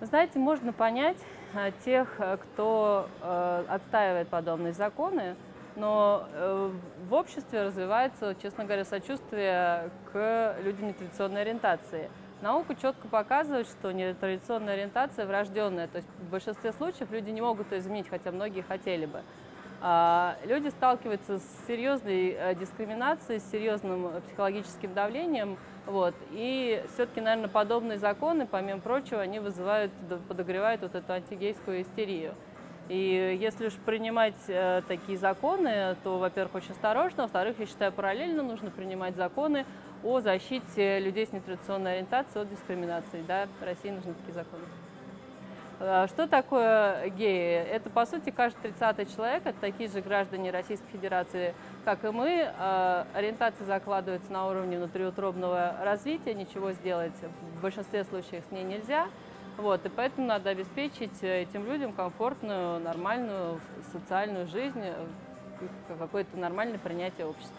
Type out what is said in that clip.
Вы знаете, можно понять тех, кто отстаивает подобные законы, но в обществе развивается, честно говоря, сочувствие к людям нетрадиционной ориентации. Наука четко показывает, что нетрадиционная ориентация врожденная, то есть в большинстве случаев люди не могут ее изменить, хотя многие хотели бы. Люди сталкиваются с серьезной дискриминацией, с серьезным психологическим давлением. Вот. И все-таки, наверное, подобные законы, помимо прочего, они вызывают, подогревают вот эту антигейскую истерию. И если уж принимать такие законы, то, во-первых, очень осторожно, во-вторых, я считаю, параллельно нужно принимать законы о защите людей с нетрадиционной ориентацией от дискриминации. Да, России нужны такие законы. Что такое геи? Это, по сути, каждый 30-й человек, это такие же граждане Российской Федерации, как и мы. Ориентация закладывается на уровне внутриутробного развития, ничего сделать в большинстве случаев с ней нельзя. Вот, и поэтому надо обеспечить этим людям комфортную, нормальную социальную жизнь, какое-то нормальное принятие общества.